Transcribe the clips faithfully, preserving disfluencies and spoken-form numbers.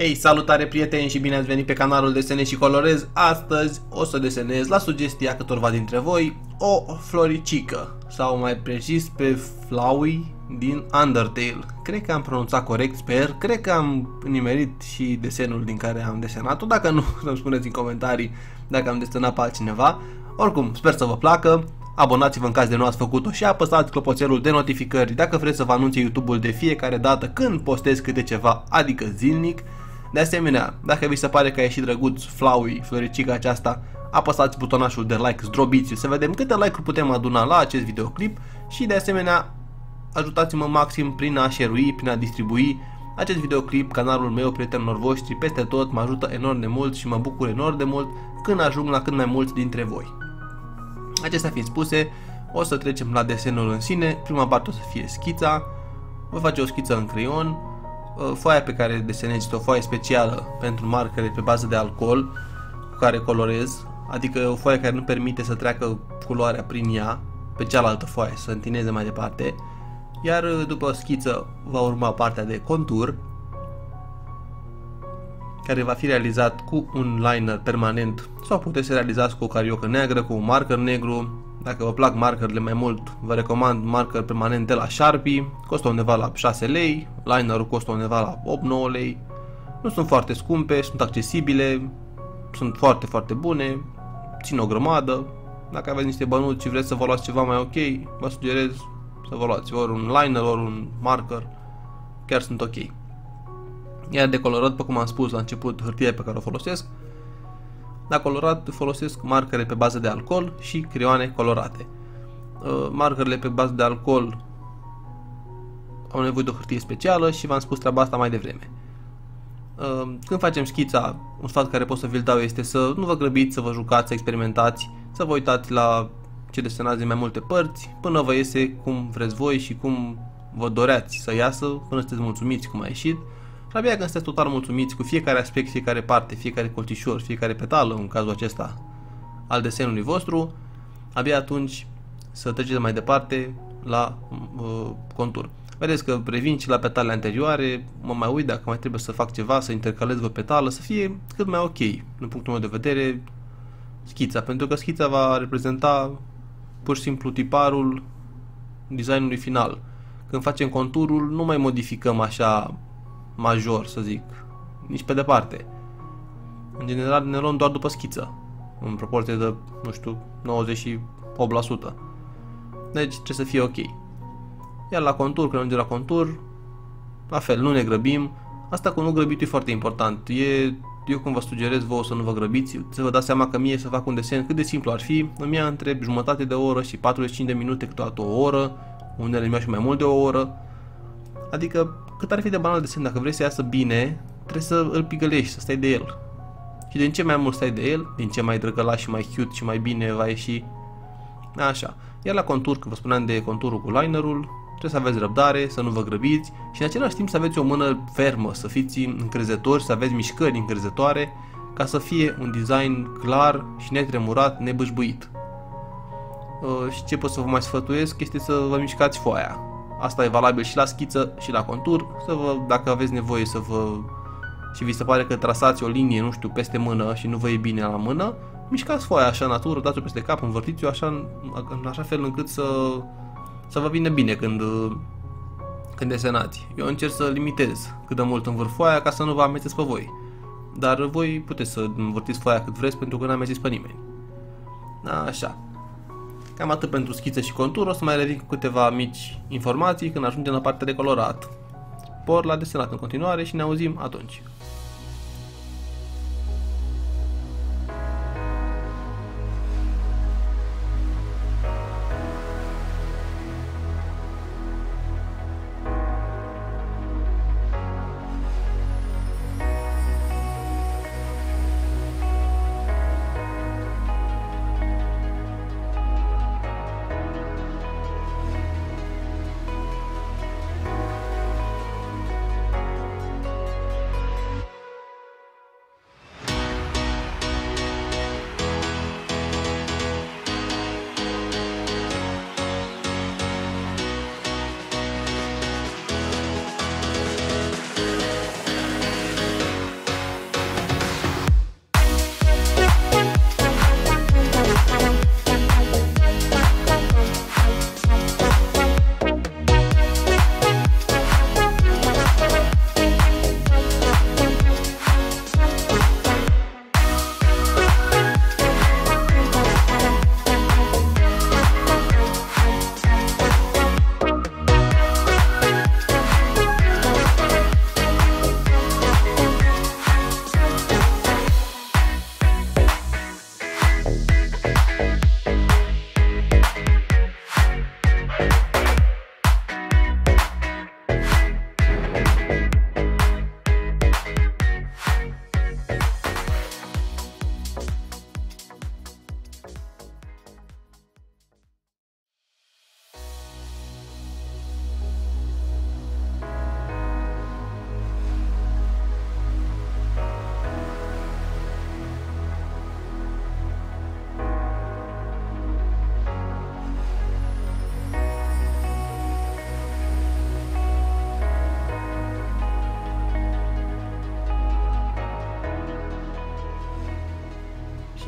Hei, salutare prieteni și bine ați venit pe canalul Desenez și Colorez. Astăzi o să desenez, la sugestia câtorva dintre voi, o floricică. Sau mai precis pe Flowey din Undertale. Cred că am pronunțat corect, sper. Cred că am nimerit și desenul din care am desenat-o. Dacă nu, să-mi spuneți în comentarii dacă am desenat pe altcineva. Oricum, sper să vă placă. Abonați-vă în caz de nu ați făcut-o și apăsați clopoțelul de notificări dacă vreți să vă anunțe YouTube-ul de fiecare dată când postez câte ceva, adică zilnic. De asemenea, dacă vi se pare că a ieșit drăguț Flowey, floricica aceasta, apăsați butonașul de like, zdrobiți-l să vedem câte like-uri putem aduna la acest videoclip și de asemenea ajutați-mă maxim prin a share-ui, prin a distribui acest videoclip, canalul meu, prietenilor voștri, peste tot, mă ajută enorm de mult și mă bucur enorm de mult când ajung la cât mai mulți dintre voi. Acestea fiind spuse, o să trecem la desenul în sine. Prima parte o să fie schița, voi face o schiță în creion. Foaia pe care desenez este o foaie specială pentru marcăre pe bază de alcool cu care colorez, adică o foaie care nu permite să treacă culoarea prin ea pe cealaltă foaie, să întineze mai departe. Iar după schiță va urma partea de contur, care va fi realizat cu un liner permanent sau puteți să realizați cu o cariocă neagră, cu un marker negru. Dacă vă plac markerele mai mult, vă recomand marker permanent de la Sharpie, costă undeva la șase lei, linerul costă undeva la opt nouă lei, nu sunt foarte scumpe, sunt accesibile, sunt foarte foarte bune, țin o grămadă. Dacă aveți niște bănuți și vreți să vă luați ceva mai ok, vă sugerez să vă luați ori un liner, ori un marker, chiar sunt ok. Iar de colorat, după cum am spus la început, hârtia pe care o folosesc, la colorat folosesc marcare pe bază de alcool și creioane colorate. Marcările pe bază de alcool au nevoie de o hârtie specială și v-am spus treaba asta mai devreme. Când facem schița, un sfat care pot să vi-l dau este să nu vă grăbiți, să vă jucați, să experimentați, să vă uitați la ce desenați din mai multe părți, până vă iese cum vreți voi și cum vă doreați să iasă, până sunteți mulțumiți cum a ieșit. Și abia când sunteți total mulțumiți cu fiecare aspect, fiecare parte, fiecare colțișor, fiecare petală, în cazul acesta al desenului vostru, abia atunci să treceți mai departe la uh, contur. Vedeți că revin și la petalele anterioare, mă mai uit dacă mai trebuie să fac ceva, să intercalez o petală, să fie cât mai ok, din punctul meu de vedere, schița, pentru că schița va reprezenta pur și simplu tiparul designului final. Când facem conturul, nu mai modificăm așa major, să zic, nici pe departe. În general ne luăm doar după schiță, în proporție de, nu știu, nouăzeci și opt la sută. Deci trebuie să fie ok. Iar la contur, când ajungem la contur, la fel, nu ne grăbim. Asta cu nu grăbitul e foarte important. E, eu cum vă sugerez vouă să nu vă grăbiți, să vă dați seama că mie să fac un desen cât de simplu ar fi, îmi ia între jumătate de oră și patruzeci și cinci de minute, câteodată o oră, unele îmi ia și mai mult de o oră. Adică, cât ar fi de banal desen, dacă vrei să iasă bine, trebuie să îl pigălești, să stai de el. Și din ce mai mult stai de el, din ce mai drăgălaș și mai cute și mai bine va ieși. Așa. Iar la contur, când vă spuneam de conturul cu linerul, trebuie să aveți răbdare, să nu vă grăbiți și în același timp să aveți o mână fermă, să fiți încrezători, să aveți mișcări încrezătoare, ca să fie un design clar și netremurat, nebâșbuit. Uh, și ce pot să vă mai sfătuiesc este să vă mișcați foaia. Asta e valabil și la schiță și la contur, să vă, dacă aveți nevoie să vă și vi se pare că trasați o linie, nu știu, peste mână și nu vă e bine la mână, mișcați foaia așa în natură, dați-o peste cap, învârtiți-o așa, în așa fel încât să, să vă vină bine când, când desenați. Eu încerc să limitez cât de mult învârt foaia ca să nu vă amețesc pe voi, dar voi puteți să învârtiți foaia cât vreți pentru că nu amețiți pe nimeni. Așa. Cam atât pentru schiță și contur, o să mai revin cu câteva mici informații când ajungem la partea de colorat. Por la desenat în continuare și ne auzim atunci.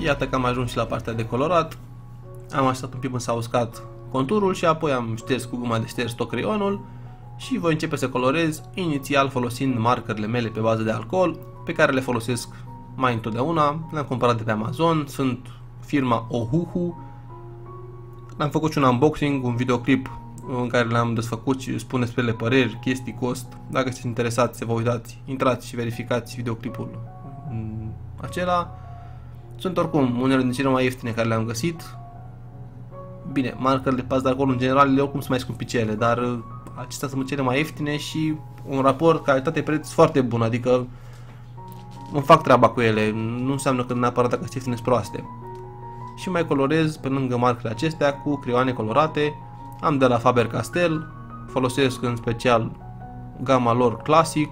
Și iată că am ajuns și la partea de colorat. Am așteptat un pic până s-a uscat conturul și apoi am șters cu guma de șters tot creionul și voi începe să colorez, inițial folosind marcările mele pe bază de alcool, pe care le folosesc mai întotdeauna. Le-am cumpărat de pe Amazon, sunt firma Ohuhu. Am făcut și un unboxing, un videoclip în care le-am desfăcut și spun despre ele păreri, chestii, cost. Dacă sunteți interesați, să vă uitați, intrați și verificați videoclipul acela. Sunt oricum unele din cele mai ieftine care le-am găsit. Bine, marcările de bază de alcool în general le oricum sunt mai scumpicele, dar acestea sunt cele mai ieftine și un raport calitate-preț foarte bun, adică îmi fac treaba cu ele, nu înseamnă că neapărat dacă sunt ieftine sunt proaste. Și mai colorez pe lângă marcările acestea cu creioane colorate. Am de la Faber-Castell, folosesc în special gama lor clasic.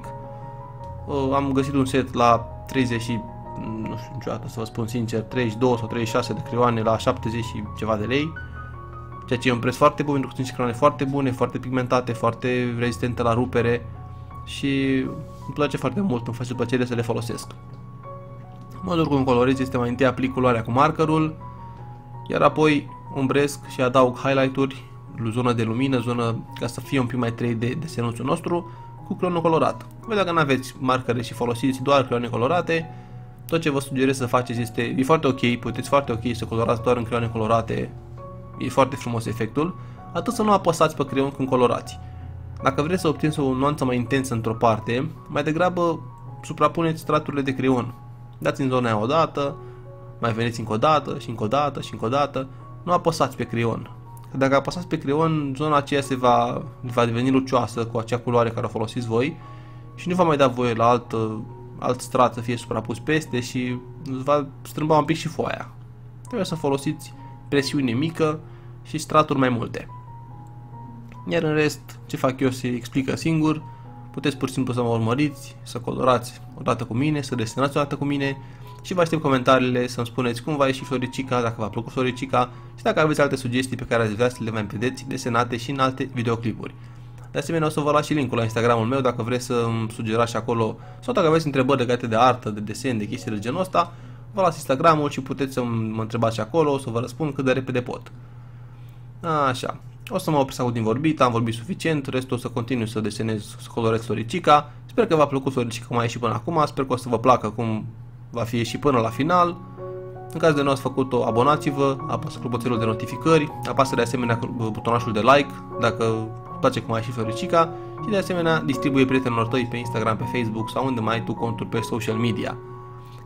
Am găsit un set la treizeci, nu știu niciodată să vă spun sincer, treizeci și două sau treizeci și șase de creioane la șaptezeci și ceva de lei, ceea ce e un preț foarte bun pentru că sunt și creioane foarte bune, foarte pigmentate, foarte rezistente la rupere și îmi place foarte mult, îmi face plăcere să le folosesc. Modul cum colorez este mai întâi aplic culoarea cu markerul, iar apoi umbresc și adaug highlight-uri, zonă de lumină, zonă ca să fie un pic mai trei D desenuțul nostru, cu creionul colorat. Voi dacă nu aveți marcare și folosiți doar creioane colorate, tot ce vă sugerez să faceți este, e foarte ok, puteți foarte ok să colorați doar în creioane colorate, e foarte frumos efectul, atât să nu apăsați pe creion când colorați. Dacă vreți să obțineți o nuanță mai intensă într-o parte, mai degrabă suprapuneți straturile de creion. Dați în zona aia odată, mai veniți încă o dată și încă o dată și încă o dată, nu apăsați pe creion. Dacă apăsați pe creion, zona aceea se va, va deveni lucioasă cu acea culoare care o folosiți voi și nu va mai da voie la alt, alt strat să fie suprapus peste și va strâmba un pic și foaia. Trebuie să folosiți presiune mică și straturi mai multe. Iar în rest, ce fac eu se explică singur, puteți pur și simplu să mă urmăriți, să colorați odată cu mine, să desenați odată cu mine. Și vă aștept comentariile să-mi spuneți cum v-a ieșit floricica, dacă v-a plăcut floricica și dacă aveți alte sugestii pe care ați vrea să le mai vedeți desenate și în alte videoclipuri. De asemenea, o să vă las și linkul la Instagramul meu dacă vreți să îmi sugerați acolo sau dacă aveți întrebări legate de artă, de desen, de chestii de genul ăsta, vă las Instagramul și puteți să mă întrebați acolo, o să vă răspund cât de repede pot. Așa, o să mă opresc acum din vorbit, am vorbit suficient, restul o să continui să desenez, să colorez floricica. Sper că v-a plăcut floricica cum a ieșit până acum, sper că o să vă placă cum va fi și până la final. În caz de nu ați făcut-o, abonați-vă, apăsați clopoțelul de notificări, apăsați de asemenea butonașul de like dacă îți place cum a ieșit floricica și de asemenea distribuie prietenilor tăi pe Instagram, pe Facebook sau unde mai ai tu conturi pe social media.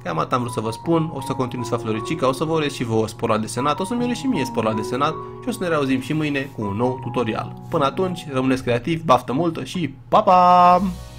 Cam atât am vrut să vă spun, o să continui să fac floricica, o să vă urez și vouă spor la desenat, o să-mi urez și mie spor la desenat și o să ne reauzim și mâine cu un nou tutorial. Până atunci, rămâneți creativi, baftă multă și pa, pa!